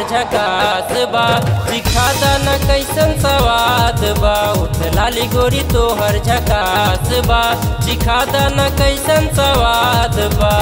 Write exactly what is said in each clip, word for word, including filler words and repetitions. हमार झकास बा, सिखाता न कैसन सवाद बा। उठ लाली गोरी तोहर झकास बा, सिखाता न कैसन सवाद बा।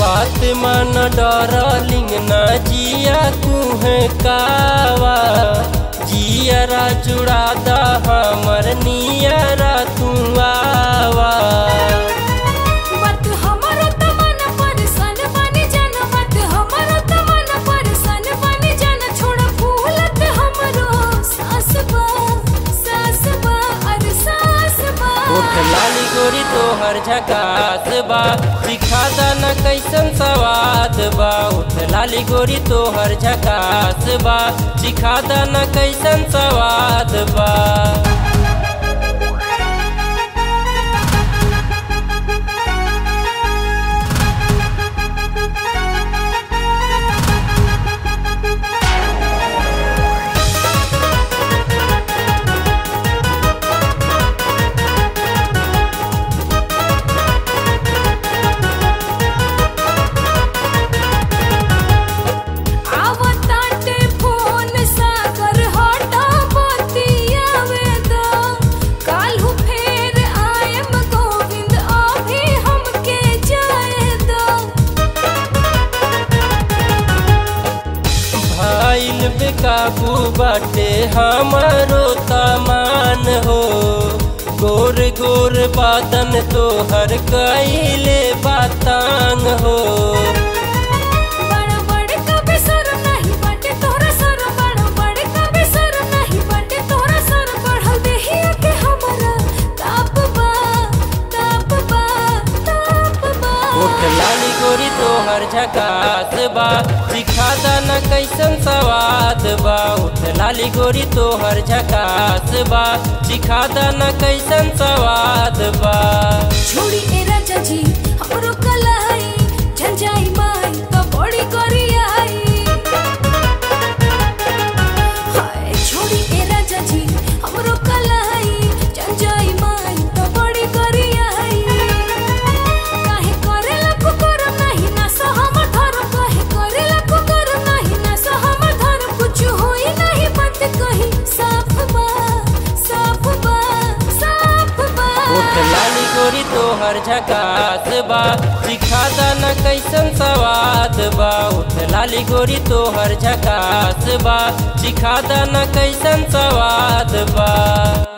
बात मन डरलिंग न जिया तुहे कावा, जियरा जुड़ा दा हमर नियरा तू आवा। लाली गोरी तोहर झकास बा, सिखाता न कैसन सवाद बा। उठ लाली गोरी तोहर झकास बा, सिखाता न कैसन सवाद बा। काबू बाटे हमारो तमान हो, गोर गोर बादन तोहर कइले बातांग हो। लाली गोरी तोहर झकास बा, सिखाता न कैसन सवाद बा। उठ लाली गोरी तोहर झकास बा, सिखाता न कैसन सवाद बा। छोड़ी ए राजा जी हमरो कलाई, झंझाई माई तो बड़ी गोरी आई। हाय छोड़ी ए राजा जी हमरो कलाई, झंझाई माई तो बड़ी गोरी आई। लाली गोरी तोहर झकास बा, सिखाता न कैसन सवाद बा। उठ लाली गोरी तोहर झकास बा, सिखाता न कैसन सवाद बा।